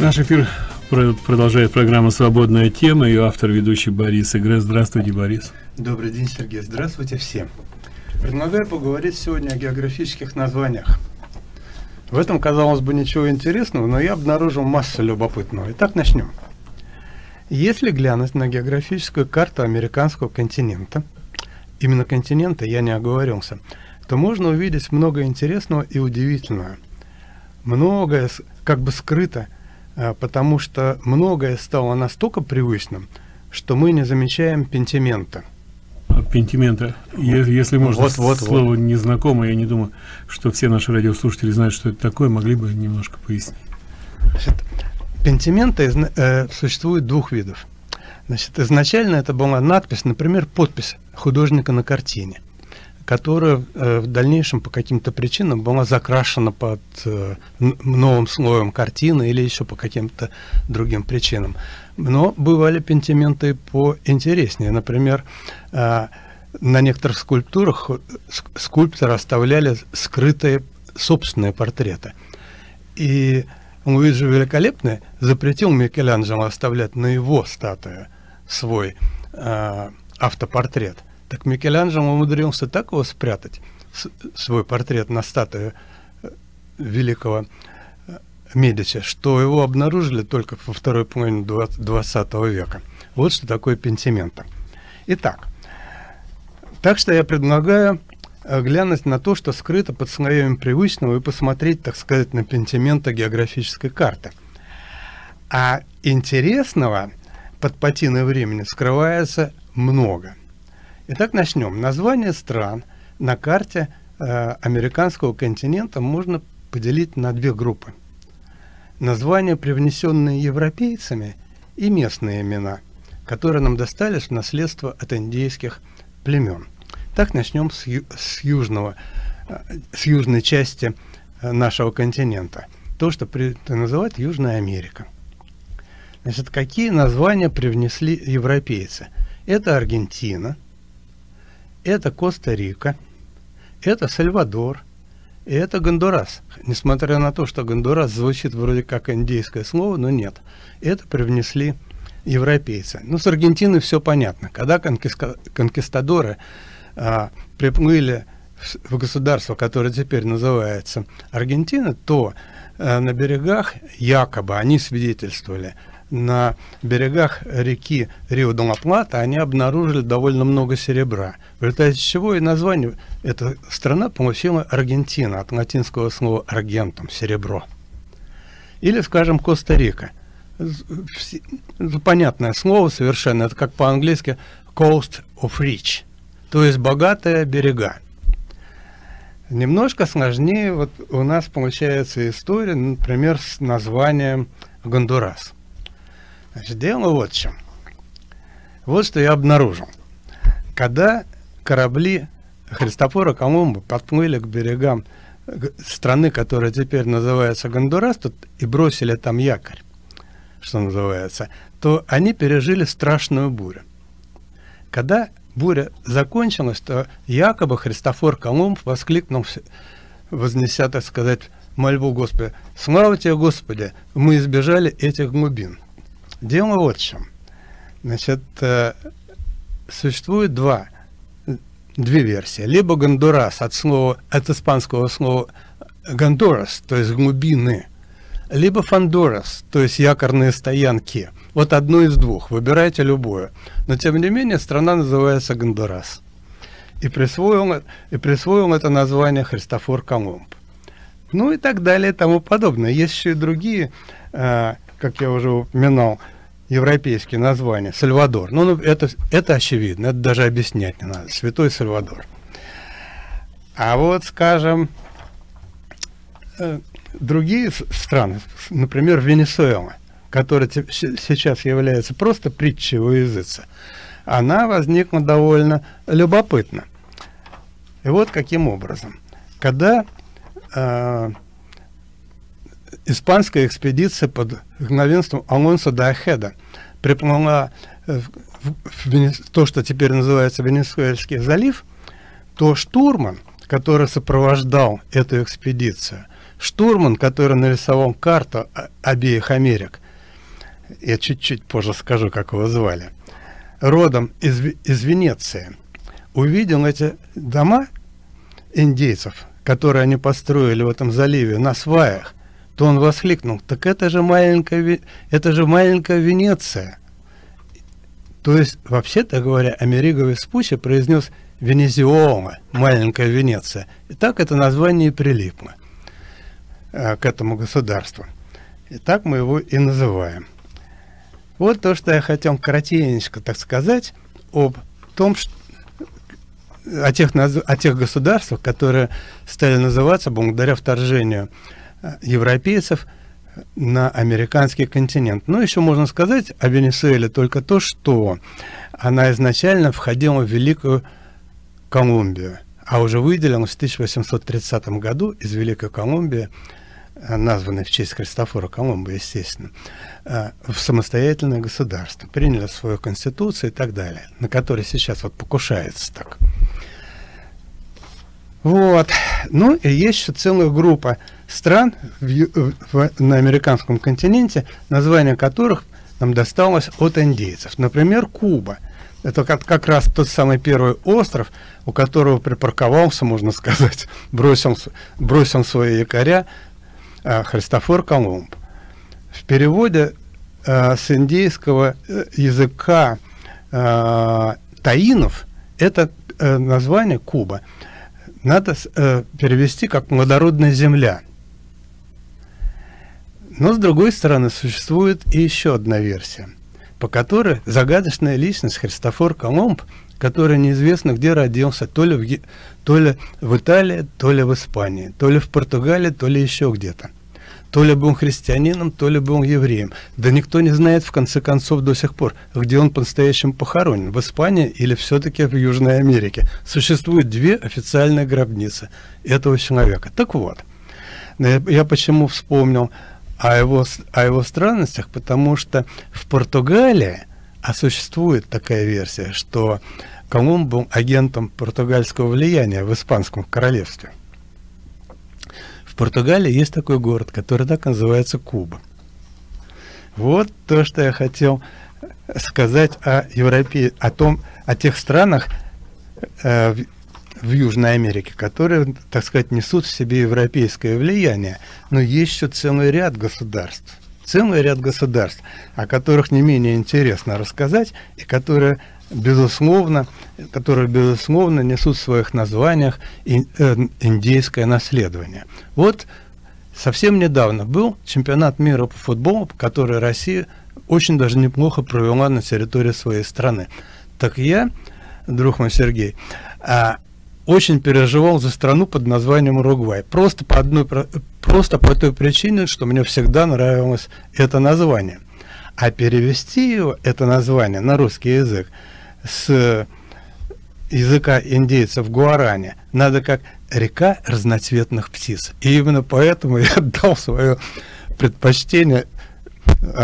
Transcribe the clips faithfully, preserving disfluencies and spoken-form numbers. Наш эфир продолжает программа «Свободная тема». Ее автор, ведущий Борис Агрэ. Здравствуйте, Борис. Добрый день, Сергей. Здравствуйте всем. Предлагаю поговорить сегодня о географических названиях. В этом, казалось бы, ничего интересного, но я обнаружил массу любопытного. Итак, начнем. Если глянуть на географическую карту американского континента, именно континента, я не оговорился, то можно увидеть много интересного и удивительного. Многое как бы скрыто, потому что многое стало настолько привычным, что мы не замечаем пентимента. Пентимента, если можно, вот, вот, слово вот. Незнакомое, я не думаю, что все наши радиослушатели знают, что это такое, могли бы немножко пояснить. Значит, пентимента из, э, существует двух видов. Значит, изначально это была надпись, например, подпись художника на картине, которая э, в дальнейшем по каким-то причинам была закрашена под э, новым слоем картины или еще по каким-то другим причинам. Но бывали пентименты поинтереснее. Например, э, на некоторых скульптурах скульпторы оставляли скрытые собственные портреты. И Луиджи Великолепный запретил Микеланджело оставлять на его статуе свой э, автопортрет. Так Микеланджело умудрился так его спрятать, свой портрет на статуе великого Медичи, что его обнаружили только во второй половине двадцатого века. Вот что такое пентимента. Итак, так что я предлагаю глянуть на то, что скрыто под слоем привычного, и посмотреть, так сказать, на пентимента географической карты. А интересного под патиной времени скрывается много. Итак, начнем. Название стран на карте э, американского континента можно поделить на две группы. Названия, привнесенные европейцами, и местные имена, которые нам достались в наследство от индейских племен. Так, начнем с, ю с, южного, э, с южной части э, нашего континента. То, что принято называть Южная Америка. Значит, какие названия привнесли европейцы? Это Аргентина. Это Коста-Рика, это Сальвадор, и это Гондурас. Несмотря на то, что Гондурас звучит вроде как индейское слово, но нет. Это привнесли европейцы. Ну, с Аргентиной все понятно. Когда конкистадоры а, приплыли в, в государство, которое теперь называется Аргентина, то а, на берегах, якобы, они свидетельствовали, на берегах реки Рио-де-Ла-Плата они обнаружили довольно много серебра, в результате чего и название эта страна получила Аргентина, от латинского слова «аргентум» — серебро. Или, скажем, Коста-Рика. Понятное слово совершенно, это как по-английски «coast of rich», то есть «богатые берега». Немножко сложнее вот у нас получается история, например, с названием Гондурас. Значит, дело вот в чем. Вот что я обнаружил. Когда корабли Христофора Колумба подплыли к берегам страны, которая теперь называется Гондурас, и бросили там якорь, что называется, то они пережили страшную бурю. Когда буря закончилась, то якобы Христофор Колумб воскликнул, вознеся, так сказать, мольбу Господа: «Слава тебе, Господи, мы избежали этих глубин». Дело вот в чем. Значит, э, существует два, две версии. Либо Гондурас от, слова, от испанского слова «гондурас», то есть «глубины», либо «фандорас», то есть «якорные стоянки». Вот одно из двух, выбирайте любое. Но, тем не менее, страна называется Гондурас. И присвоил, и присвоил это название Христофор Колумб. Ну и так далее, и тому подобное. Есть еще и другие э, как я уже упоминал, европейские названия. Сальвадор. Ну, это, это очевидно, это даже объяснять не надо. Святой Сальвадор. А вот, скажем, другие страны, например, Венесуэла, которая сейчас является просто притчей во языце, она возникла довольно любопытно. И вот каким образом. Когда э, испанская экспедиция под главенством Алонсо да Хеда приплыла в, в, в то, что теперь называется Венесуэльский залив, то штурман, который сопровождал эту экспедицию, штурман, который нарисовал карту обеих Америк, я чуть-чуть позже скажу, как его звали, родом из, из Венеции, увидел эти дома индейцев, которые они построили в этом заливе на сваях, то он воскликнул: так это же маленькая, это же маленькая Венеция. То есть, вообще-то говоря, Америго Веспуччи произнес Венезиола, маленькая Венеция. И так это название и прилипло э, к этому государству. И так мы его и называем. Вот то, что я хотел кратенечко, так сказать, об том, что, о, тех, о тех государствах, которые стали называться благодаря вторжению европейцев на американский континент. Но еще можно сказать о Венесуэле только то, что она изначально входила в Великую Колумбию, а уже выделилась в тысяча восемьсот тридцатом году из Великой Колумбии, названной в честь Христофора Колумба, естественно, в самостоятельное государство, приняли свою конституцию и так далее, на которой сейчас вот покушается так. Вот. Ну и есть еще целая группа стран в, в, на американском континенте, название которых нам досталось от индейцев. Например, Куба. Это как, как раз тот самый первый остров, у которого припарковался, можно сказать, бросил, бросил свои якоря э, Христофор Колумб. В переводе э, с индейского языка э, таинов это э, название Куба надо э, перевести как «плодородная земля». Но, с другой стороны, существует и еще одна версия, по которой загадочная личность Христофор Колумб, который неизвестно где родился, то ли, в Е... то ли в Италии, то ли в Испании, то ли в Португалии, то ли еще где-то. То ли был христианином, то ли был евреем. Да никто не знает, в конце концов, до сих пор, где он по-настоящему похоронен, в Испании или все-таки в Южной Америке. Существует две официальные гробницы этого человека. Так вот, я почему вспомнил О его, о его странностях, потому что в Португалии, а существует такая версия, что Колумб был агентом португальского влияния в Испанском королевстве. В Португалии есть такой город, который так называется Куба. Вот то, что я хотел сказать о Европе, о том, о тех странах э, в Южной Америке, которые, так сказать, несут в себе европейское влияние. Но есть еще целый ряд государств, целый ряд государств, о которых не менее интересно рассказать, и которые, безусловно, которые, безусловно несут в своих названиях индейское наследование. Вот совсем недавно был чемпионат мира по футболу, который Россия очень даже неплохо провела на территории своей страны. Так я, друг мой Сергей, очень переживал за страну под названием Уругвай. Просто по, одной, просто по той причине, что мне всегда нравилось это название. А перевести его, это название на русский язык с языка индейцев гуарани надо как «река разноцветных птиц». И именно поэтому я отдал свое предпочтение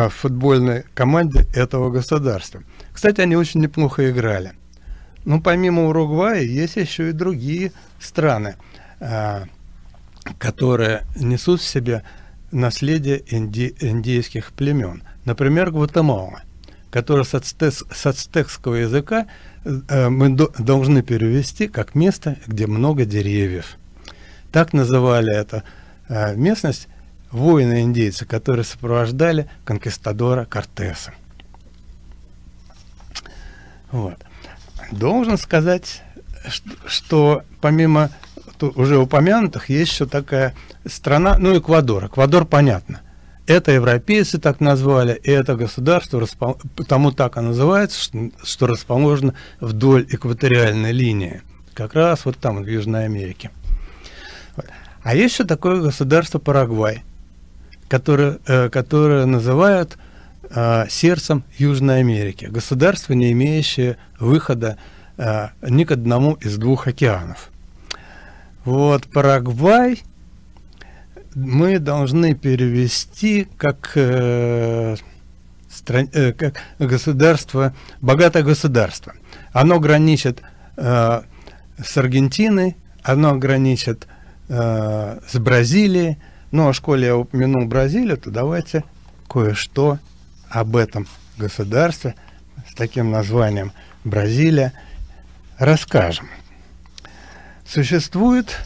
футбольной команде этого государства. Кстати, они очень неплохо играли. Ну, помимо Уругвая, есть еще и другие страны, э, которые несут в себе наследие инди, индейских племен. Например, Гватемала, которая с, ацтек, с ацтекского языка э, мы до, должны перевести как «место, где много деревьев». Так называли эту э, местность воины-индейцы, которые сопровождали конкистадора Кортеса. Вот. Должен сказать, что, что помимо уже упомянутых, есть еще такая страна, ну, Эквадор. Эквадор, понятно. Это европейцы так назвали, и это государство, потому так и называется, что, что расположено вдоль экваториальной линии. Как раз вот там, в Южной Америке. Вот. А есть еще такое государство Парагвай, которое, э, которое называют сердцем Южной Америки, государство, не имеющее выхода э, ни к одному из двух океанов. Вот Парагвай мы должны перевести как, э, стран, э, как государство, богатое государство. Оно граничит э, с Аргентиной, оно граничит э, с Бразилией, Ну, а школе я упомянул Бразилию, то давайте кое-что об этом государстве с таким названием Бразилия расскажем. Существует,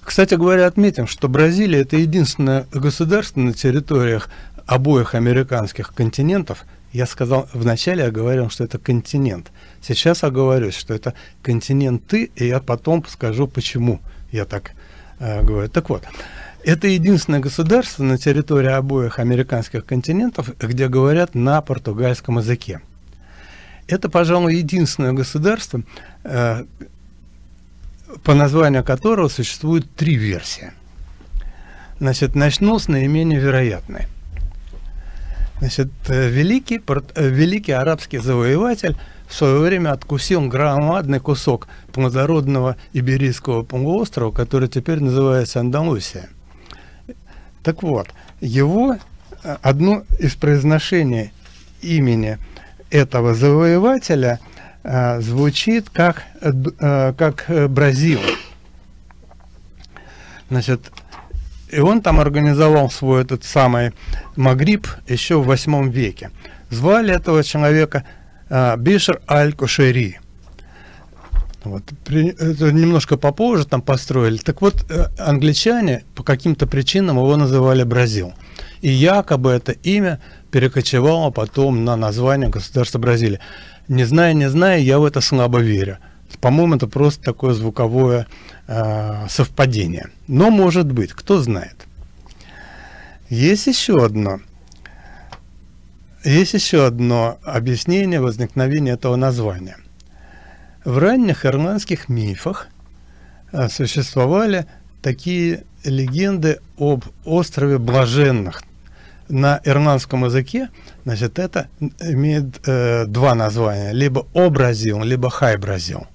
кстати говоря, отметим, что Бразилия — это единственное государство на территориях обоих американских континентов. Я сказал, вначале я говорил, что это континент. Сейчас оговорюсь, что это континенты, и я потом скажу, почему я так э, говорю. Так вот, это единственное государство на территории обоих американских континентов, где говорят на португальском языке. Это, пожалуй, единственное государство, э, по названию которого существует три версии. Значит, начну с наименее вероятной. Значит, великий, великий арабский завоеватель в свое время откусил громадный кусок плодородного Иберийского полуострова, который теперь называется Андалусия. Так вот, его, одно из произношений имени этого завоевателя а, звучит как, а, как Бразил. Значит, и он там организовал свой этот самый Магриб еще в восьмом веке. Звали этого человека а, Бишр аль-Кушери. Вот, при, это немножко попозже там построили. Так вот, англичане по каким-то причинам его называли Бразил. И якобы это имя перекочевало потом на название государства Бразилия. Не зная, не зная, я в это слабо верю. По-моему, это просто такое звуковое э, совпадение. Но может быть, кто знает. Есть еще одно. Есть еще одно объяснение возникновения этого названия. В ранних ирландских мифах э, существовали такие легенды об острове Блаженных. На ирландском языке, значит, это имеет э, два названия: либо О Бразил, либо Хай Бразил.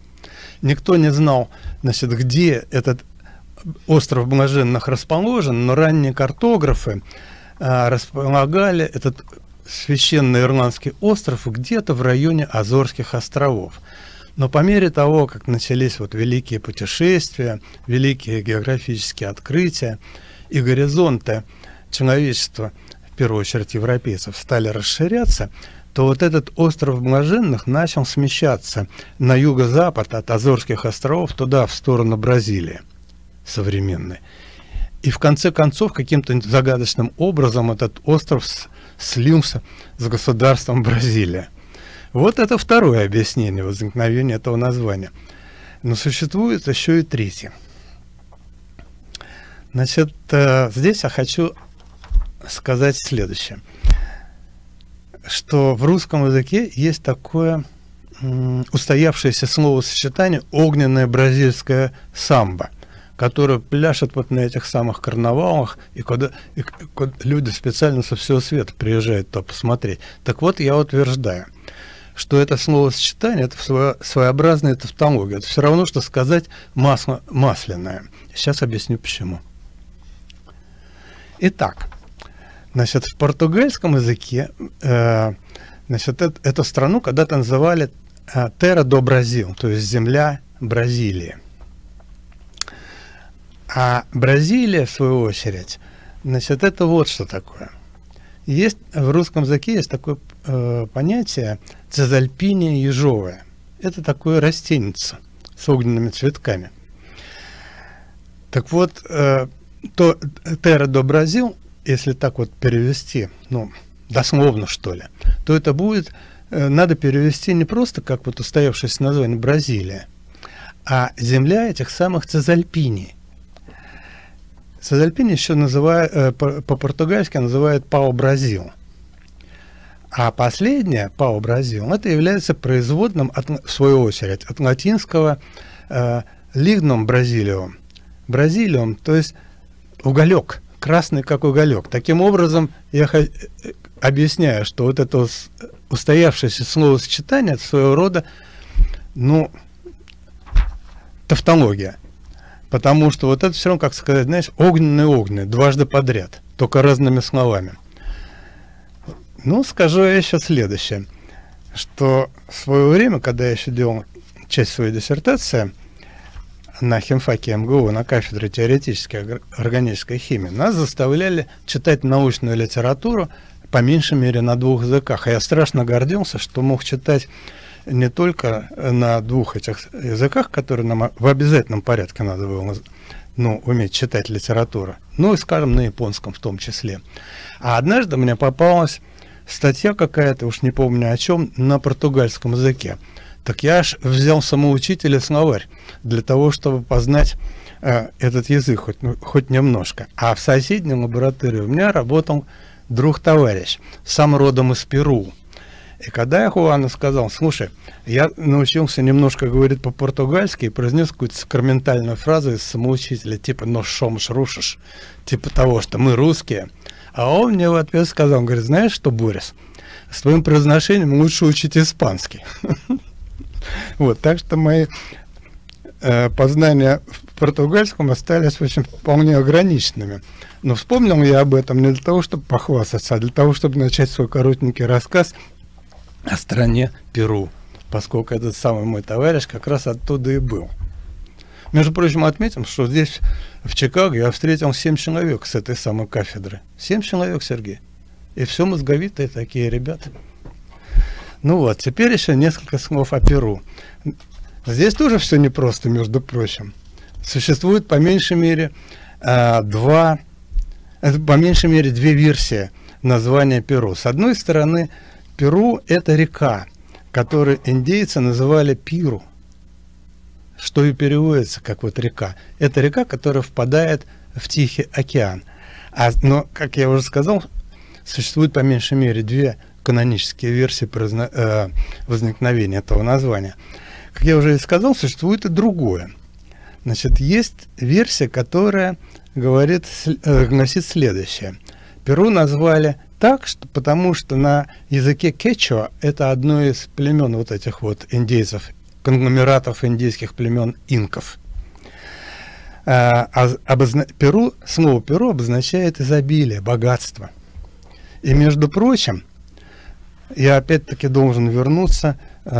Никто не знал, значит, где этот остров Блаженных расположен, но ранние картографы э, располагали этот священный ирландский остров где-то в районе Азорских островов. Но по мере того, как начались вот великие путешествия, великие географические открытия и горизонты человечества, в первую очередь европейцев, стали расширяться, то вот этот остров Блаженных начал смещаться на юго-запад от Азорских островов туда, в сторону Бразилии современной. И в конце концов, каким-то загадочным образом этот остров слился с государством Бразилия. Вот это второе объяснение возникновения этого названия. Но существует еще и третье. Значит, здесь я хочу сказать следующее, что в русском языке есть такое устоявшееся словосочетание «огненное бразильское самбо», которое пляшет вот на этих самых карнавалах, и куда, и куда люди специально со всего света приезжают то посмотреть. Так вот, я утверждаю, что это словосочетание — это свое, своеобразная тавтология. Это все равно, что сказать масло масляное. Сейчас объясню, почему. Итак, значит, в португальском языке э, значит, э, эту страну когда-то называли э, «Терра до Бразил», то есть «Земля Бразилии». А Бразилия, в свою очередь, значит, это вот что такое. Есть, в русском языке есть такое э, понятие «Цезальпиния ежовая». Это такое растеница с огненными цветками. Так вот, э, то, «Терра до Бразил», если так вот перевести, ну, дословно, что ли, то это будет, э, надо перевести не просто как вот устоявшееся название Бразилия, а земля этих самых Цезальпиний. Цезальпини еще называют, э, по-португальски называют Пао Бразил. А последнее, Пао Бразил, это является производным, от, в свою очередь, от латинского э, «lignum Brazilium», «Бразилиум», то есть «уголек». Красный как уголек. Таким образом, я объясняю, что вот это устоявшееся словосочетание — это своего рода, ну, тавтология. Потому что вот это все равно, как сказать, знаешь, огненный-огненный, дважды подряд, только разными словами. Ну, скажу я еще следующее, что в свое время, когда я еще делал часть своей диссертации, на химфаке эм гэ у, на кафедре теоретической органической химии, нас заставляли читать научную литературу по меньшей мере на двух языках. И я страшно гордился, что мог читать не только на двух этих языках, которые нам в обязательном порядке надо было, ну, уметь читать литературу, ну и, скажем, на японском в том числе. А однажды мне попалась статья какая-то, уж не помню о чем, на португальском языке. Так я аж взял самоучителя словарь для того, чтобы познать э, этот язык хоть, ну, хоть немножко. А в соседней лаборатории у меня работал друг-товарищ, сам родом из Перу. И когда я Хуану сказал: слушай, я научился немножко говорить по-португальски, и произнес какую-то сакраментальную фразу из самоучителя, типа «но шомш рушишь», типа того, что мы русские. А он мне в ответ сказал, он говорит: знаешь что, Борис, с твоим произношением лучше учить испанский. Вот, так что мои э, познания в португальском остались очень вполне ограниченными. Но вспомнил я об этом не для того, чтобы похвастаться, а для того, чтобы начать свой коротенький рассказ о стране Перу, поскольку этот самый мой товарищ как раз оттуда и был. Между прочим, отметим, что здесь, в Чикаго, я встретил семь человек с этой самой кафедры. Семь человек, Сергей. И все мозговитые такие ребята. Ну вот, теперь еще несколько слов о Перу. Здесь тоже все непросто, между прочим. Существует по меньшей мере э, два, э, по меньшей мере две версии названия Перу. С одной стороны, Перу – это река, которую индейцы называли Пиру, что и переводится как вот река. Это река, которая впадает в Тихий океан. А, но, как я уже сказал, существует по меньшей мере две канонические версии возникновения этого названия. Как я уже и сказал, существует и другое. Значит, есть версия, которая говорит, гласит следующее. Перу назвали так, что, потому что на языке кечуа, это одно из племен вот этих вот индейцев, конгломератов индейских племен инков. А, обозна... Перу, слово Перу обозначает изобилие, богатство. И, между прочим, я опять-таки должен вернуться э,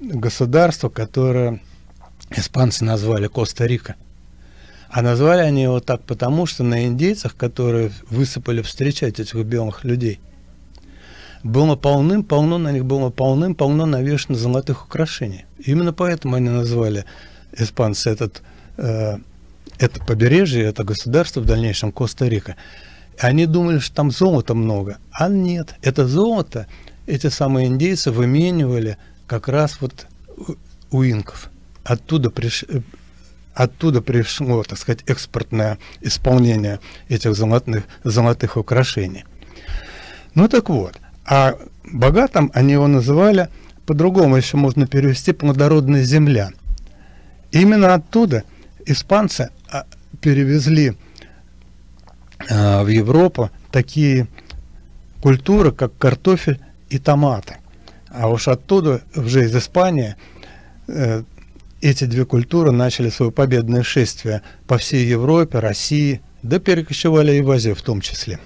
к государству, которое испанцы назвали Коста-Рика. А назвали они его так потому, что на индейцах, которые высыпали встречать этих белых людей, было полным-полно, на них было полным-полно навешено золотых украшений. И именно поэтому они назвали испанцы этот, э, это побережье, это государство в дальнейшем Коста-Рика. Они думали, что там золота много, а нет, это золото эти самые индейцы выменивали как раз вот у инков. Оттуда, приш... Оттуда пришло, так сказать, экспортное исполнение этих золотых, золотых украшений. Ну так вот, а богатым они его называли, по-другому еще можно перевести, плодородная земля. Именно оттуда испанцы перевезли в Европу такие культуры, как картофель и томаты. А уж оттуда, уже из Испании, э, эти две культуры начали свое победное шествие по всей Европе, России, да перекочевали и в Азию в том числе.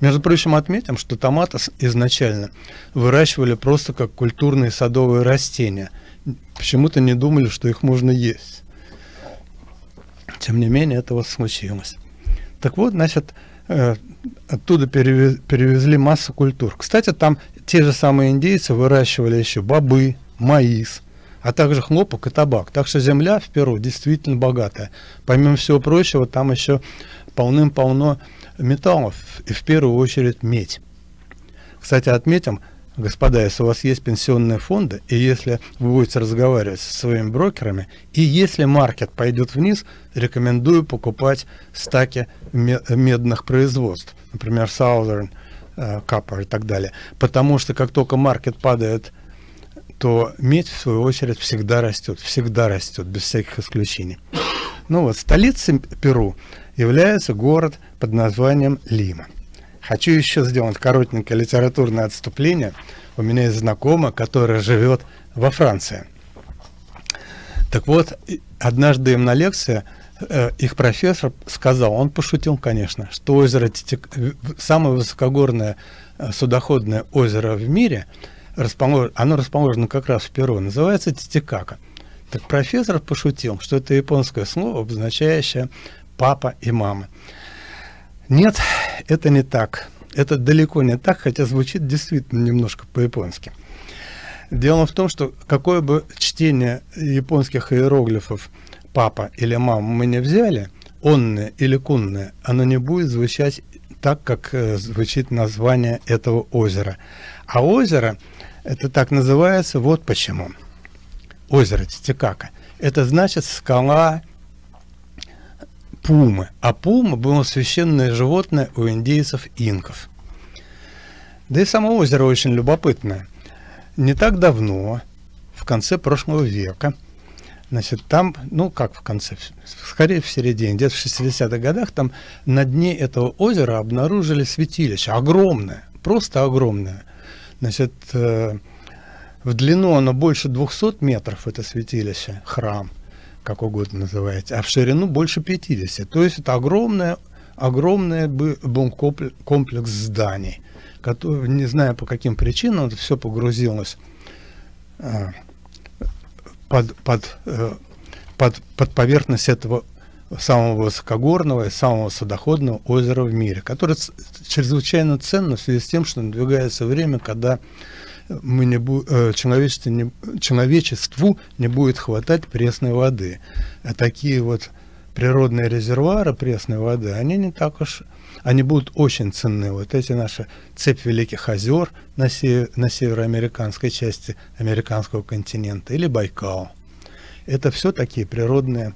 Между прочим, отметим, что томаты изначально выращивали просто как культурные садовые растения. Почему-то не думали, что их можно есть. Тем не менее, этого случилось. Так вот, значит, оттуда перевезли массу культур. Кстати, там те же самые индейцы выращивали еще бобы, маис, а также хлопок и табак. Так что земля в Перу действительно богатая. Помимо всего прочего, там еще полным-полно металлов, и в первую очередь медь. Кстати, отметим, господа, если у вас есть пенсионные фонды, и если вы будете разговаривать со своими брокерами, и если маркет пойдет вниз, рекомендую покупать стаки медных производств, например, Southern Copper и так далее. Потому что как только маркет падает, то медь, в свою очередь, всегда растет, всегда растет, без всяких исключений. Ну вот, столицей Перу является город под названием Лима. Хочу еще сделать коротенькое литературное отступление. У меня есть знакомая, которая живет во Франции. Так вот, однажды им на лекции э, их профессор сказал, он пошутил, конечно, что озеро Титик... самое высокогорное судоходное озеро в мире, располож... оно расположено как раз в Перу, называется Титикака. Так профессор пошутил, что это японское слово, обозначающее «папа» и «мама». Нет, это не так. Это далеко не так, хотя звучит действительно немножко по-японски. Дело в том, что какое бы чтение японских иероглифов «папа» или «мама» мы не взяли, «онне» или «кунне», оно не будет звучать так, как звучит название этого озера. А озеро, это так называется, вот почему. Озеро Титикака. Это значит скала пумы. А пума было священное животное у индейцев инков. Да и само озеро очень любопытное. Не так давно, в конце прошлого века, значит, там, ну как в конце, скорее в середине, где-то в шестидесятых годах, там на дне этого озера обнаружили святилище. Огромное, просто огромное. Значит, в длину оно больше двухсот метров, это святилище, храм, как угодно называете, а в ширину больше пятидесяти. То есть это огромное, огромный был комплекс зданий, который, не знаю по каким причинам, это все погрузилось под, под, под, под поверхность этого самого высокогорного и самого судоходного озера в мире, которое чрезвычайно ценно в связи с тем, что надвигается время, когда мы не бу человечеству, не, человечеству не будет хватать пресной воды. А такие вот природные резервуары пресной воды, они не так уж, они будут очень ценны. Вот эти наши цепь великих озер на, север, на североамериканской части американского континента или Байкал. Это все такие природные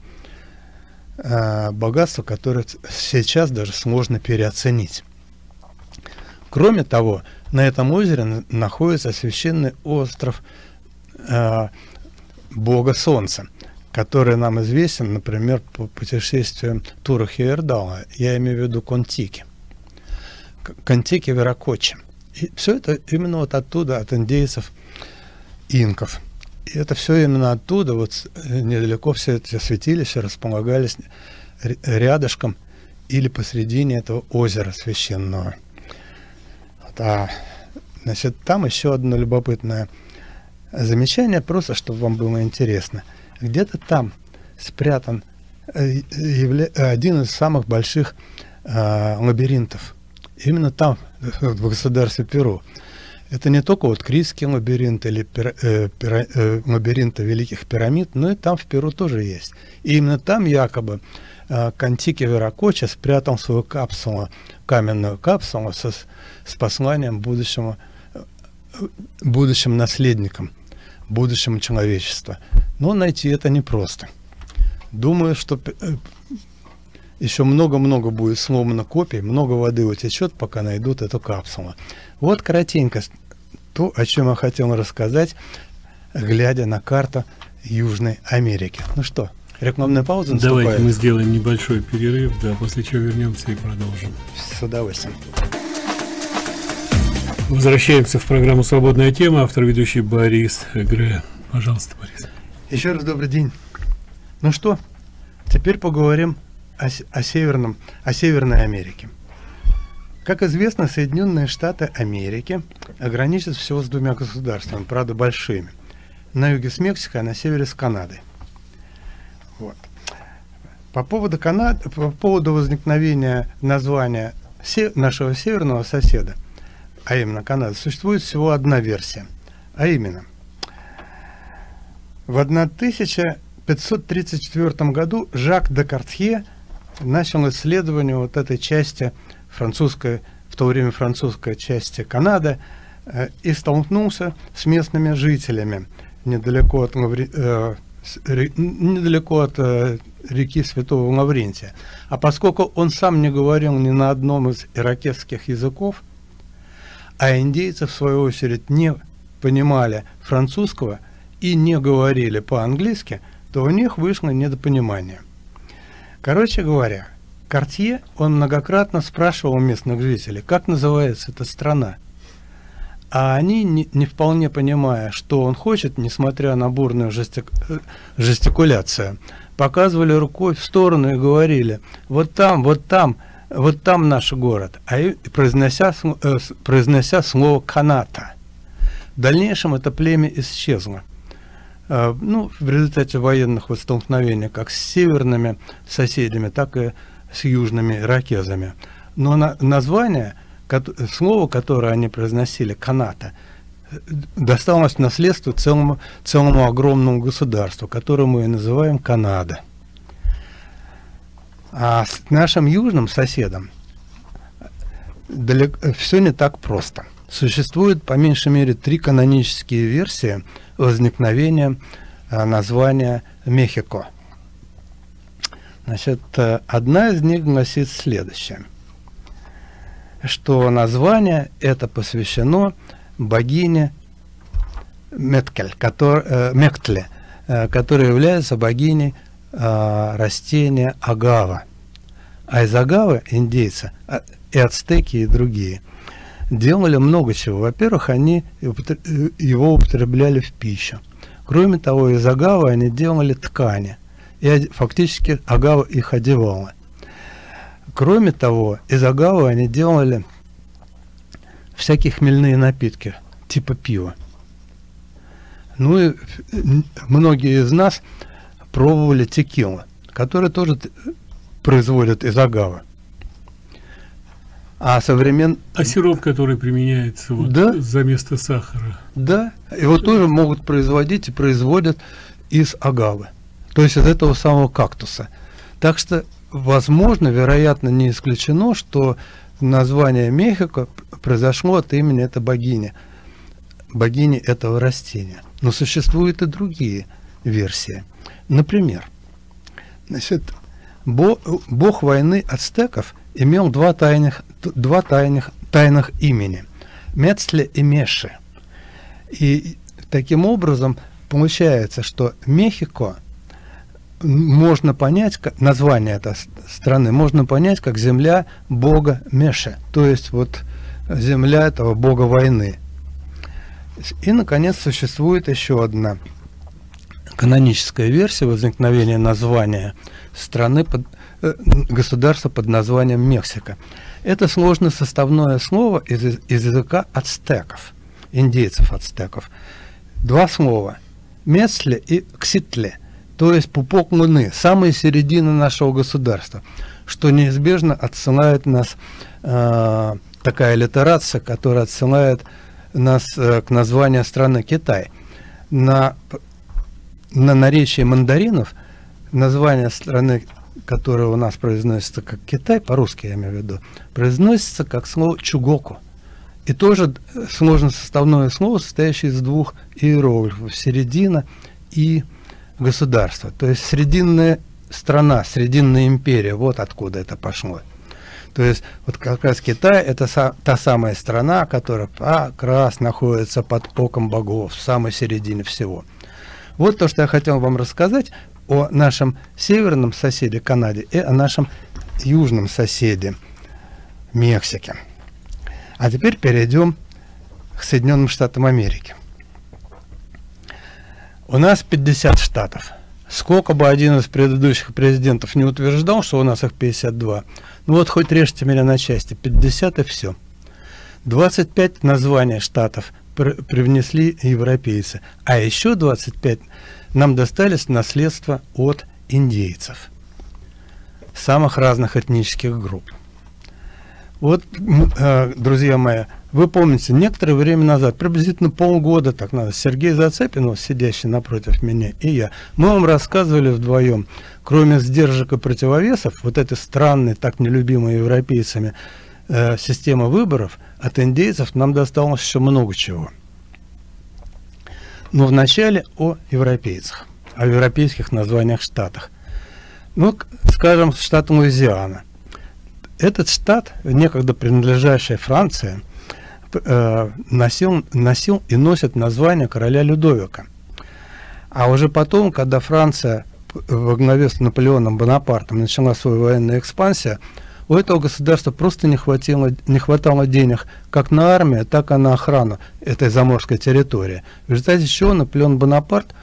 э, богатства, которые сейчас даже сложно переоценить. Кроме того, на этом озере находится священный остров э, Бога Солнца, который нам известен, например, по путешествиям Тура Хейрдала. Я имею в виду Контики. Контики Веракочи. И все это именно вот оттуда, от индейцев, инков. И это все именно оттуда, вот недалеко все эти святилища располагались рядышком или посредине этого озера священного. А, значит, там еще одно любопытное замечание, просто чтобы вам было интересно. Где-то там спрятан один из самых больших э, лабиринтов. Именно там, в государстве Перу. Это не только вот Критский лабиринт или пира, э, пира, э, лабиринты великих пирамид, но и там в Перу тоже есть. И именно там якобы э, Контики Веракочи спрятал свою капсулу, каменную капсулу со, с посланием будущему, будущим наследникам, будущему человечеству. Но найти это непросто. Думаю, что еще много-много будет сломано копий, много воды утечет, пока найдут эту капсулу. Вот коротенько то, о чем я хотел рассказать, глядя на карту Южной Америки. Ну что, рекламная пауза наступает. Давайте мы сделаем небольшой перерыв, да, после чего вернемся и продолжим. С удовольствием. Возвращаемся в программу «Свободная тема». Автор, ведущий Борис Агрэ. Пожалуйста, Борис. Еще раз добрый день. Ну что, теперь поговорим о, о, северном, о Северной Америке. Как известно, Соединенные Штаты Америки ограничены всего с двумя государствами, правда, большими. На юге с Мексикой, а на севере с Канадой. Вот. По поводу Канады, по поводу возникновения названия се, нашего северного соседа, а именно Канады, существует всего одна версия. А именно, в тысяча пятьсот тридцать четвёртом году Жак де Картье начал исследование вот этой части французской, в то время французской части Канады, э, и столкнулся с местными жителями недалеко от, Лаври, э, ре, недалеко от э, реки Святого Лаврентия. А поскольку он сам не говорил ни на одном из ирокезских языков, а индейцы, в свою очередь, не понимали французского и не говорили по-английски, то у них вышло недопонимание. Короче говоря, Картье, он многократно спрашивал местных жителей, как называется эта страна. А они, не, не вполне понимая, что он хочет, несмотря на бурную жестик... жестикуляцию, показывали рукой в сторону и говорили: «Вот там, вот там, вот там наш город», а и произнося, э, произнося слово «Каната». В дальнейшем это племя исчезло. ну, в результате военных вот столкновений как с северными соседями, так и с южными ирокезами. Но на, название, слово, которое они произносили, каната, досталось в наследство целому, целому огромному государству, которое мы и называем Канада. А с нашим южным соседом далеко, все не так просто. Существует по меньшей мере три канонические версии возникновения названия Мехико. Значит, одна из них гласит следующее, что название это посвящено богине Меткель, который, э, Мектле, э, которая является богиней э, растения агава. А из агавы индейцы, и ацтеки, и другие, делали много чего. Во-первых, они его употребляли в пищу. Кроме того, из агавы они делали ткани. И фактически агава их одевала. Кроме того, из агавы они делали всякие хмельные напитки, типа пива. Ну и многие из нас пробовали текилу, которую тоже производят из агавы. А современ... а сироп, который применяется вот да? за место сахара. Да, его тоже могут производить и производят из агавы. То есть из этого самого кактуса. Так что, возможно, вероятно, не исключено, что название Мехико произошло от имени этой богини, богини этого растения. Но существуют и другие версии. Например, значит, бог, бог войны ацтеков имел два тайных, два тайных, тайных имени – Мецле и Меши. И таким образом получается, что Мехико можно понять, как, название этой страны можно понять как земля бога Меши, то есть вот земля этого бога войны. И, наконец, существует еще одна каноническая версия возникновения названия страны, под, э, государства под названием Мексика. Это сложно составное слово из, из языка ацтеков, индейцев-ацтеков. Два слова – «мецле» и «кситле», то есть пупок Луны, самая середина нашего государства, что неизбежно отсылает нас, э, такая аллитерация, которая отсылает нас э, к названию страны Китай. На, на наречии мандаринов название страны, которое у нас произносится как Китай, по-русски я имею в виду, произносится как слово чугоку. И тоже сложно составное слово, состоящее из двух иероглифов, середина и государство, то есть срединная страна, срединная империя, вот откуда это пошло. То есть вот как раз Китай это са та самая страна, которая как раз находится под оком богов, в самой середине всего. Вот то, что я хотел вам рассказать о нашем северном соседе Канаде и о нашем южном соседе Мексике. А теперь перейдем к Соединенным Штатам Америки. У нас пятьдесят штатов. Сколько бы один из предыдущих президентов не утверждал, что у нас их пятьдесят два, ну вот хоть режьте меня на части, пятьдесят и все. двадцать пять названий штатов привнесли европейцы, а еще двадцать пять нам достались наследство от индейцев, самых разных этнических групп. Вот, друзья мои, вы помните, некоторое время назад, приблизительно полгода так назад, Сергей Зацепинов, сидящий напротив меня, и я, мы вам рассказывали вдвоем, кроме сдержек и противовесов, вот этой странной, так нелюбимой европейцами э, системы выборов, от индейцев нам досталось еще много чего. Но вначале о европейцах, о европейских названиях штатах. Ну, скажем, штат Луизиана. Этот штат, некогда принадлежащий Франции, э, носил, носил и носит название короля Людовика. А уже потом, когда Франция во главе с Наполеоном Бонапартом начала свою военную экспансию, у этого государства просто не хватило, не хватало денег как на армию, так и на охрану этой заморской территории. В результате чего Наполеон Бонапарт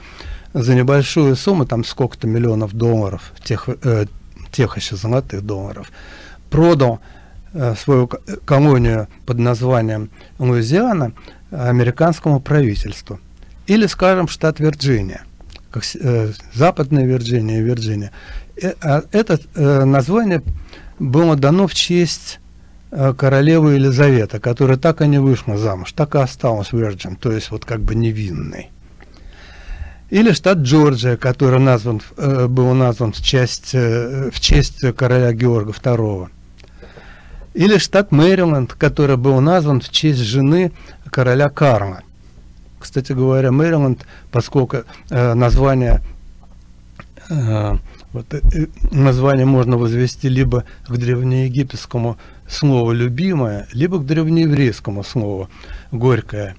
за небольшую сумму, там сколько-то миллионов долларов, тех, э, тех еще золотых долларов, продал э, свою колонию под названием Луизиана американскому правительству. Или, скажем, штат Вирджиния. как э, Западная Вирджиния и Вирджиния. Э, а это э, название было дано в честь э, королевы Елизаветы, которая так и не вышла замуж, так и осталась Вирджин, то есть вот как бы невинной. Или штат Джорджия, который назван, э, был назван в честь, э, в честь короля Георга второго. Или штат Мэриленд, который был назван в честь жены короля Карла. Кстати говоря, Мэриленд, поскольку э, название, э, вот, э, название можно возвести либо к древнеегипетскому слову «любимое», либо к древнееврейскому слову «горькое»,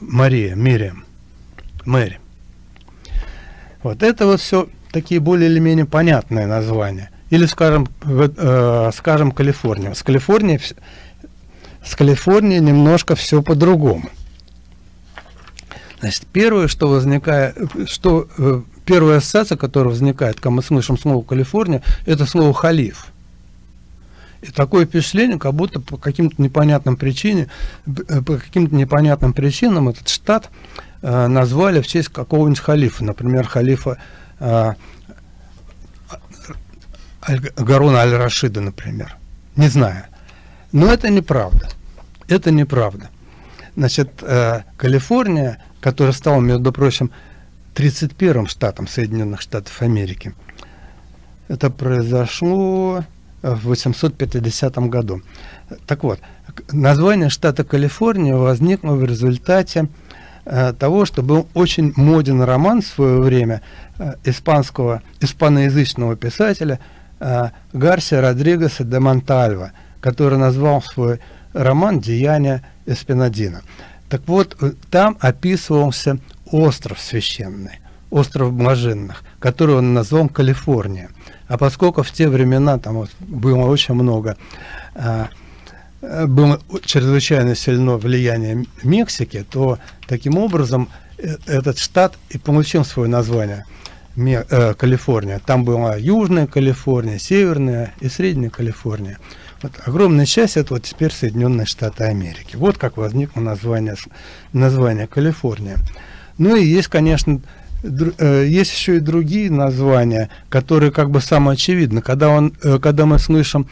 «Мария», «Мириам», «Мэри». Вот это вот все такие более или менее понятные названия. Или, скажем, э, скажем Калифорния. С Калифорнией, с Калифорнией немножко все по-другому. Значит, первое, что возникает, что, э, первая ассоциация, которая возникает, когда мы слышим слово «Калифорния», это слово «халиф». И такое впечатление, как будто по каким-то непонятным причинам, по каким-то непонятным причинам этот штат э, назвали в честь какого-нибудь халифа, например, халифа э, Гаруна аль-Рашида, например. Не знаю. Но это неправда. Это неправда. Значит, э, Калифорния, которая стала, между прочим, тридцать первым штатом Соединенных Штатов Америки, это произошло в восемьсот пятидесятом году. Так вот, название штата Калифорния возникло в результате э, того, что был очень моден роман в свое время э, испанского, испаноязычного писателя Гарсия Родригеса де Монтальва, который назвал свой роман «Деяния Эспинадина». Так вот, там описывался остров священный, остров блаженных, который он назвал Калифорния. А поскольку в те времена там вот было очень много, было чрезвычайно сильно влияние Мексики, то таким образом этот штат и получил свое название Калифорния. Там была Южная Калифорния, Северная и Средняя Калифорния. Вот огромная часть этого теперь Соединенные Штаты Америки. Вот как возникло название, название Калифорния. Ну и есть, конечно, есть еще и другие названия, которые как бы самоочевидны. Когда, он, когда мы слышим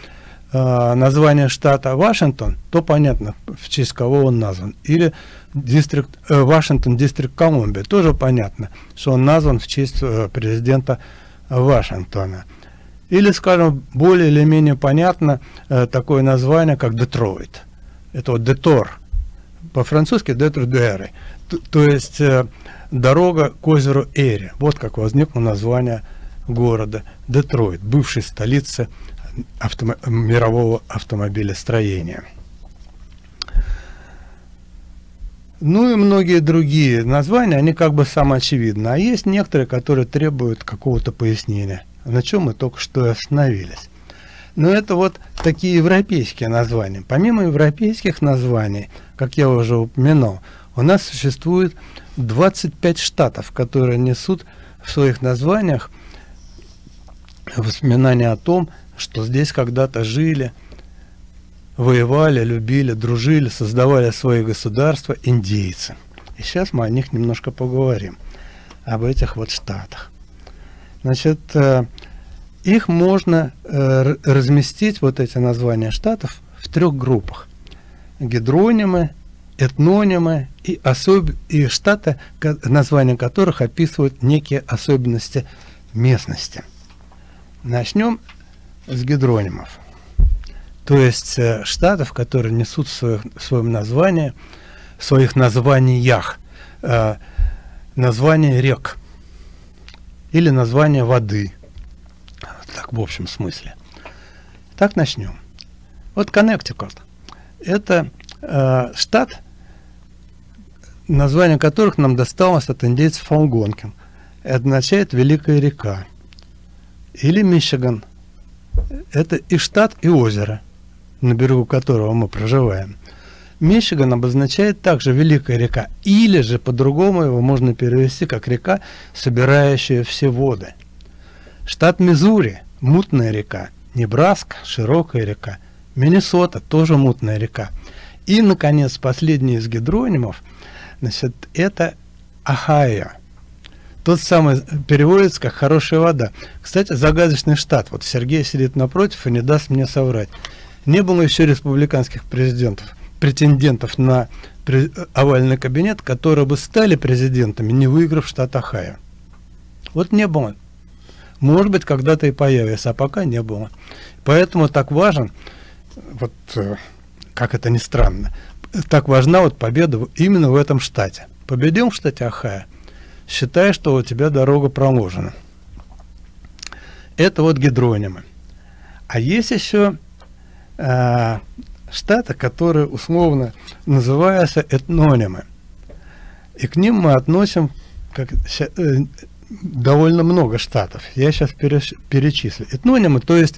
название штата Вашингтон, то понятно, в честь кого он назван. Или дистрикт, э, Вашингтон, дистрикт Колумбия, тоже понятно, что он назван в честь э, президента Вашингтона. Или, скажем, более или менее понятно э, такое название, как Детройт. Это вот Детор, по-французски Детор-Дуэры, то, то есть э, дорога к озеру Эри. Вот как возникло название города Детройт, бывшей столицы Автом... мирового автомобилестроения. Ну и многие другие названия, они как бы самоочевидны, а есть некоторые, которые требуют какого-то пояснения, на чем мы только что и остановились. Но это вот такие европейские названия. Помимо европейских названий, как я уже упоминал, у нас существует двадцать пять штатов, которые несут в своих названиях воспоминания о том, что здесь когда-то жили, воевали, любили, дружили, создавали свои государства индейцы. И сейчас мы о них немножко поговорим, об этих вот штатах. Значит, их можно разместить, вот эти названия штатов, в трех группах. Гидронимы, этнонимы и, особ... и штаты, названия которых описывают некие особенности местности. Начнем с гидронимов, то есть э, штатов, которые несут в, своих, в своем названии, в своих названиях э, название рек или название воды, так в общем смысле. Так начнем. Вот Коннектикут – это э, штат, название которых нам досталось от индейцев Алгонкин, и означает «великая река», или Мичиган. Это и штат, и озеро, на берегу которого мы проживаем. Мичиган обозначает также «великая река», или же по-другому его можно перевести как «река, собирающая все воды». Штат Миссури – мутная река, Небраска – широкая река, Миннесота – тоже мутная река. И, наконец, последний из гидронимов, значит, это Огайо, Тот самый переводится как «хорошая вода». Кстати, загадочный штат. Вот Сергей сидит напротив и не даст мне соврать. Не было еще республиканских президентов, претендентов на овальный кабинет, которые бы стали президентами, не выиграв штат Ахайо. Вот не было. Может быть, когда-то и появится, а пока не было. Поэтому так важен, вот, как это ни странно, так важна вот победа именно в этом штате. Победим в штате Ахайо, считай, что у тебя дорога проложена. Это вот гидронимы. А есть еще э, штаты, которые условно называются этнонимы. И к ним мы относим как, э, довольно много штатов. Я сейчас перечислю. Этнонимы, то есть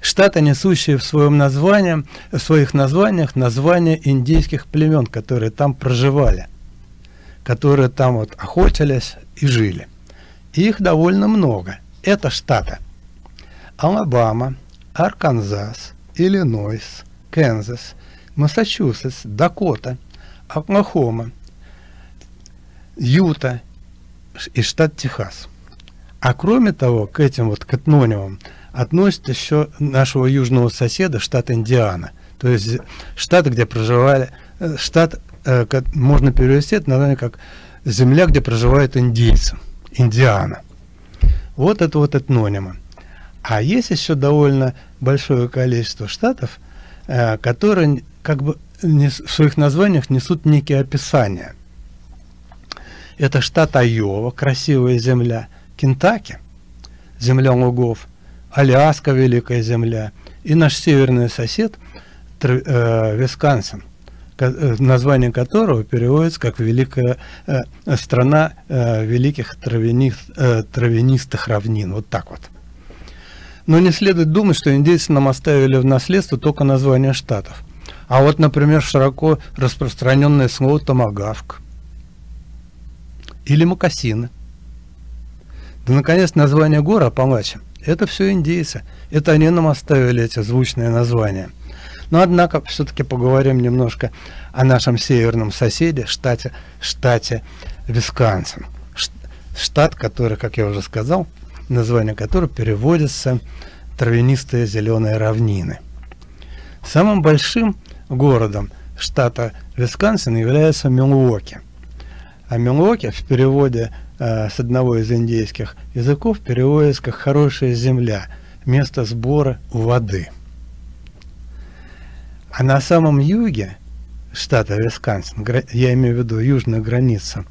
штаты, несущие в своем названии, в своих названиях названия индейских племен, которые там проживали, которые там вот охотились и жили. Их довольно много. Это штаты: Алабама, Арканзас, Иллинойс, Канзас, Массачусетс, Дакота, Оклахома, Юта и штат Техас. А кроме того, к этим вот к этнонимам относят еще нашего южного соседа, штат Индиана. То есть штат, где проживали, штат можно перевести это, наверное, как земля, где проживают индейцы. Индиана. Вот это вот этнонимы. А есть еще довольно большое количество штатов, которые как бы в своих названиях несут некие описания. Это штат Айова, красивая земля, Кентаки, земля лугов, Аляска, великая земля, и наш северный сосед э, Висконсин, название которого переводится как «великая э, страна э, великих травянист, э, травянистых равнин». Вот так вот. Но не следует думать, что индейцы нам оставили в наследство только название штатов. А вот, например, широко распространенное слово «томагавк» или «мокасины». Да, наконец, название гор Апалачи. Это все индейцы. Это они нам оставили эти звучные названия. Но, однако, все-таки поговорим немножко о нашем северном соседе, штате, штате Висконсин. Штат, который, как я уже сказал, название которого переводится «травянистые зеленые равнины». Самым большим городом штата Висконсин является Милуоки. А Милуоки в переводе э, с одного из индейских языков переводится как «хорошая земля», «место сбора воды». А на самом юге штата Висконсин, я имею в виду южную границу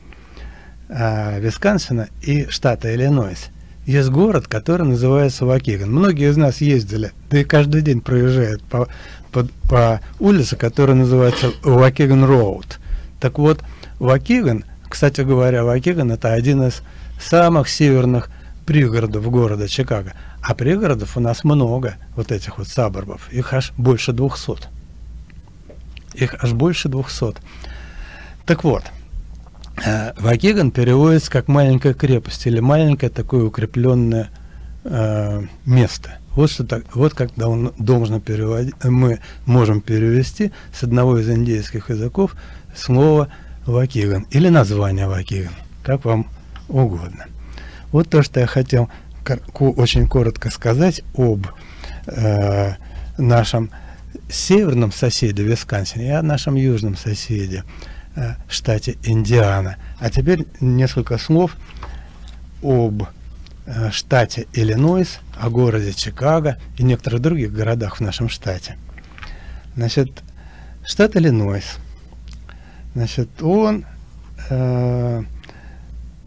э, Висконсина и штата Иллинойс, есть город, который называется Вакиган. Многие из нас ездили, да и каждый день проезжают по, по, по улице, которая называется Вакиган-Роуд. Так вот, Вакиган, кстати говоря, Вакиган – это один из самых северных пригородов города Чикаго. А пригородов у нас много, вот этих вот саборбов, их аж больше двухсот. Их аж больше двухсот. Так вот, э, Вакиган переводится как «маленькая крепость» или «маленькое такое укрепленное э, место». Вот, что так, вот как должно переводить, мы можем перевести с одного из индейских языков слово «Вакиган» или название «Вакиган», как вам угодно. Вот то, что я хотел очень коротко сказать об э, нашем северном соседе Висконсине и о нашем южном соседе э, штате Индиана. А теперь несколько слов об э, штате Иллинойс, о городе Чикаго и некоторых других городах в нашем штате. Значит, штат Иллинойс. Значит, он э,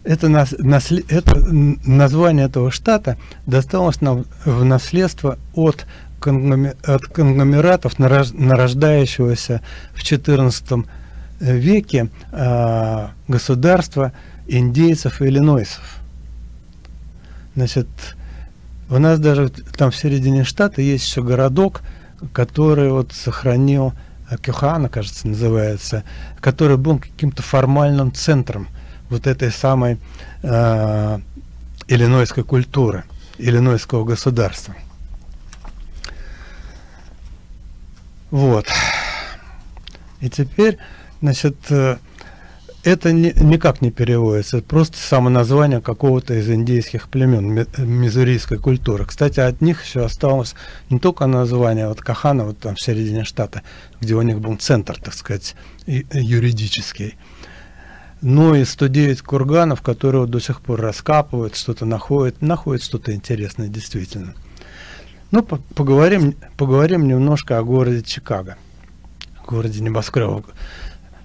это, нас, нас, это название этого штата досталось нам в наследство от от конгломератов, нарождающегося в четырнадцатом веке э, государства индейцев и иллинойцев. Значит, у нас даже там в середине штата есть еще городок, который вот сохранил, Кюхана, кажется, называется, который был каким-то формальным центром вот этой самой э, иллинойской культуры, иллинойского государства. Вот. И теперь, значит, это не, никак не переводится, это просто самоназвание какого-то из индейских племен мизурийской культуры. Кстати, от них еще осталось не только название, вот Кахана, вот там в середине штата, где у них был центр, так сказать, юридический, но и сто девять курганов, которые до сих пор раскапывают, что-то находят, находят что-то интересное действительно. Ну, по поговорим, поговорим немножко о городе Чикаго, городе небоскребов.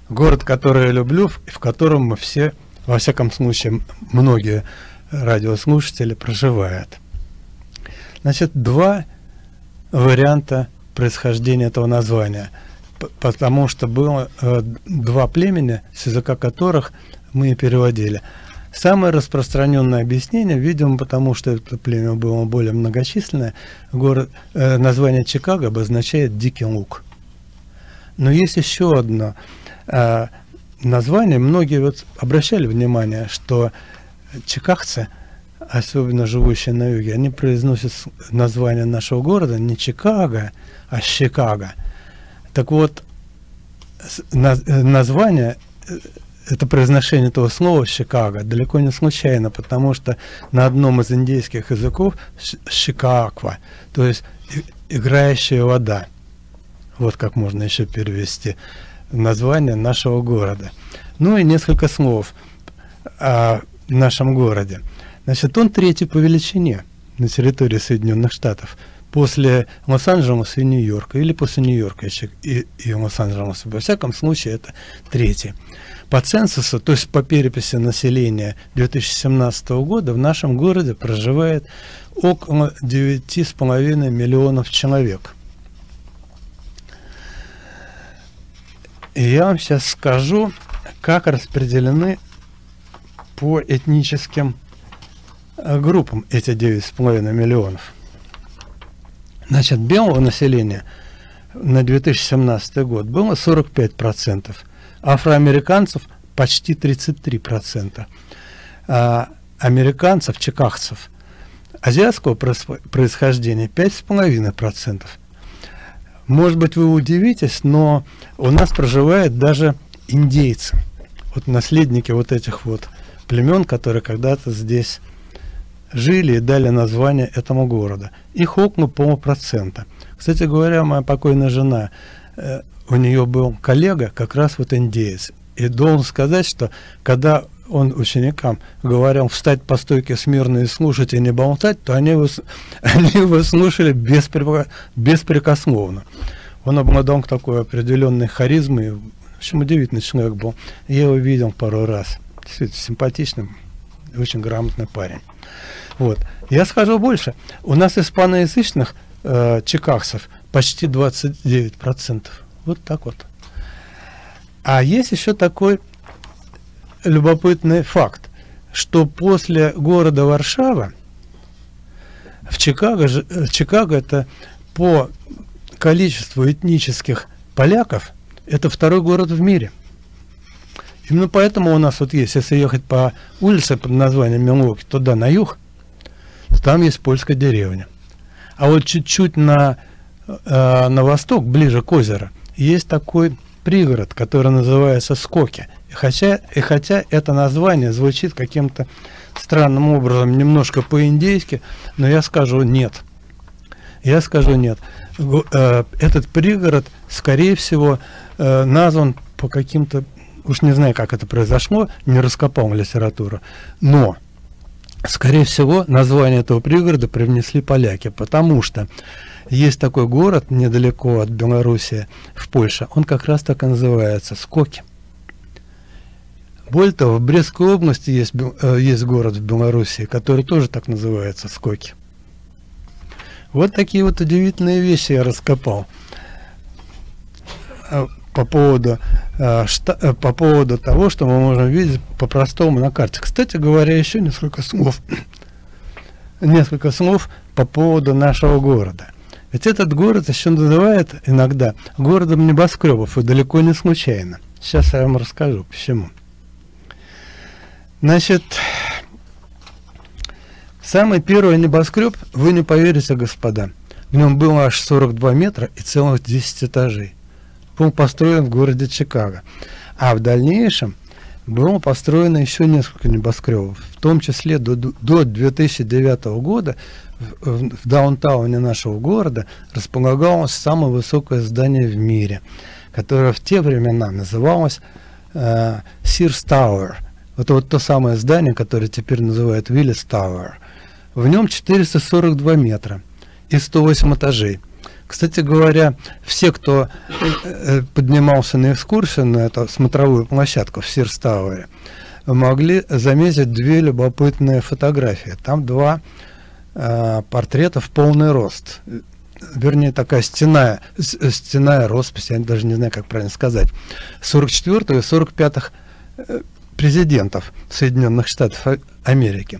Город, который я люблю, в котором мы все, во всяком случае, многие радиослушатели проживают. Значит, два варианта происхождения этого названия, потому что было э, два племени, с языка которых мы и переводили. Самое распространенное объяснение, видимо, потому что это племя было более многочисленное, город, э, название Чикаго обозначает «дикий луг». Но есть еще одно э, название. Многие вот обращали внимание, что чикагцы, особенно живущие на юге, они произносят название нашего города не Чикаго, а Чикаго. Так вот, наз, название, это произношение этого слова Чикаго далеко не случайно, потому что на одном из индейских языков Чикааква, то есть играющая вода. Вот как можно еще перевести название нашего города. Ну и несколько слов о нашем городе. Значит, он третий по величине на территории Соединенных Штатов. После Лос-Анджелеса и Нью-Йорка. Или после Нью-Йорка и, и Лос-Анджелеса. Во всяком случае, это третий. По ценсусу, то есть по переписи населения две тысячи семнадцатого года, в нашем городе проживает около девяти с половиной миллионов человек. И я вам сейчас скажу, как распределены по этническим группам эти девять с половиной миллионов. Значит, белого населения на две тысячи семнадцатый год было сорок пять процентов, афроамериканцев почти тридцать три процента, а американцев, чикагцев, азиатского происхождения пять с половиной процентов. Может быть, вы удивитесь, но у нас проживают даже индейцы, вот наследники вот этих вот племен, которые когда-то здесь жили и дали название этому городу. Их около полпроцента. Кстати говоря, моя покойная жена, э, у нее был коллега, как раз вот индеец. И должен сказать, что когда он ученикам говорил встать по стойке смирно и слушать, и не болтать, то они его, они его слушали беспрекословно. Он обладал такой определенной харизмой. В общем, удивительный человек был. Я его видел пару раз. Действительно симпатичный, очень грамотный парень. Вот. Я скажу больше. У нас испаноязычных э, чикагцев почти двадцать девять процентов. Вот так вот. А есть еще такой любопытный факт, что после города Варшава в Чикаго, Чикаго это по количеству этнических поляков, это второй город в мире. Именно поэтому у нас вот есть, если ехать по улице под названием Милуоки туда на юг, то там есть польская деревня. А вот чуть-чуть на, э, на восток, ближе к озеру, есть такой пригород, который называется Скоки. И хотя, и хотя это название звучит каким-то странным образом, немножко по-индейски, но я скажу нет. Я скажу нет. Этот пригород, скорее всего, назван по каким-то, уж не знаю, как это произошло, не раскопал литературу, но, скорее всего, название этого пригорода привнесли поляки, потому что есть такой город недалеко от Белоруссии, в Польше, он как раз так и называется, Скоки. Более того, в Брестской области есть, есть город в Белоруссии, который тоже так называется, Скоки. Вот такие вот удивительные вещи я раскопал по поводу, э, шта, э, по поводу того, что мы можем видеть по-простому на карте. Кстати говоря, еще несколько слов, несколько слов по поводу нашего города. Ведь этот город еще называют иногда городом небоскребов, и далеко не случайно. Сейчас я вам расскажу, почему. Значит, самый первый небоскреб, вы не поверите, господа, в нем было аж сорок два метра и целых десять этажей. Был построен в городе Чикаго. А в дальнейшем было построено еще несколько небоскребов, в том числе до, до две тысячи девятого года в, в даунтауне нашего города располагалось самое высокое здание в мире, которое в те времена называлось э, Sears Tower. Это вот то самое здание, которое теперь называют Willis Tower. В нем четыреста сорок два метра и сто восемь этажей. Кстати говоря, все, кто поднимался на экскурсию на эту смотровую площадку в Sears Tower, могли заметить две любопытные фотографии. Там два э, портрета в полный рост. Вернее, такая стена, стена роспись, я даже не знаю, как правильно сказать, сорок четвёртого и сорок пятого президентов Соединенных Штатов Америки.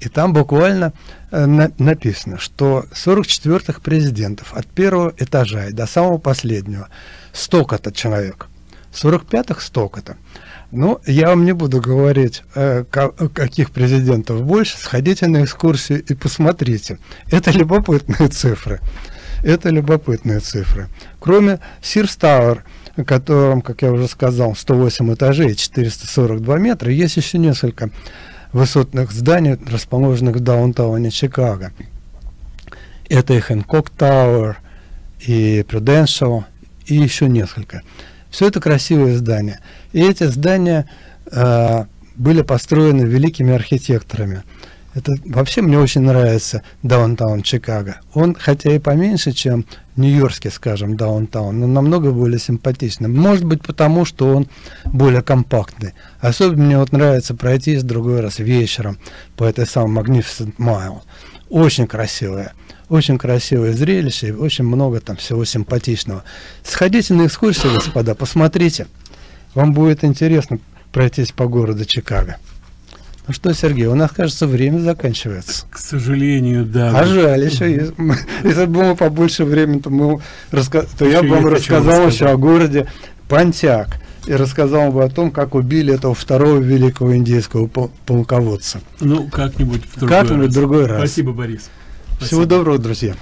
И там буквально написано, что сорок четвёртых президентов от первого этажа и до самого последнего столько-то человек, сорок пятых столько-то. Ну, я вам не буду говорить, каких президентов больше, сходите на экскурсию и посмотрите. Это любопытные цифры. Это любопытные цифры. Кроме Sears Tower, о котором, как я уже сказал, сто восемь этажей и четыреста сорок два метра, есть еще несколько высотных зданий, расположенных в даунтауне Чикаго. Это и Хэнкок Тауэр, и Пруденшал, и еще несколько. Все это красивые здания. И эти здания э, были построены великими архитекторами. Это вообще мне очень нравится даунтаун Чикаго. Он, хотя и поменьше, чем нью-йоркский, скажем, даунтаун, но намного более симпатичный. Может быть, потому что он более компактный. Особенно мне вот нравится пройтись в другой раз вечером по этой самой Magnificent Mile. Очень красивое. Очень красивое зрелище и очень много там всего симпатичного. Сходите на экскурсию, господа, посмотрите. Вам будет интересно пройтись по городу Чикаго. Ну что, Сергей, у нас, кажется, время заканчивается. К сожалению, да. А жаль, еще есть. Если бы мы побольше времени, то, мы раска... то я бы вам рассказал еще о городе Понтиак. И рассказал бы о том, как убили этого второго великого индейского пол полководца. Ну, как-нибудь в другой, как раз. другой раз. Спасибо, Борис. Всего Спасибо. доброго, друзья.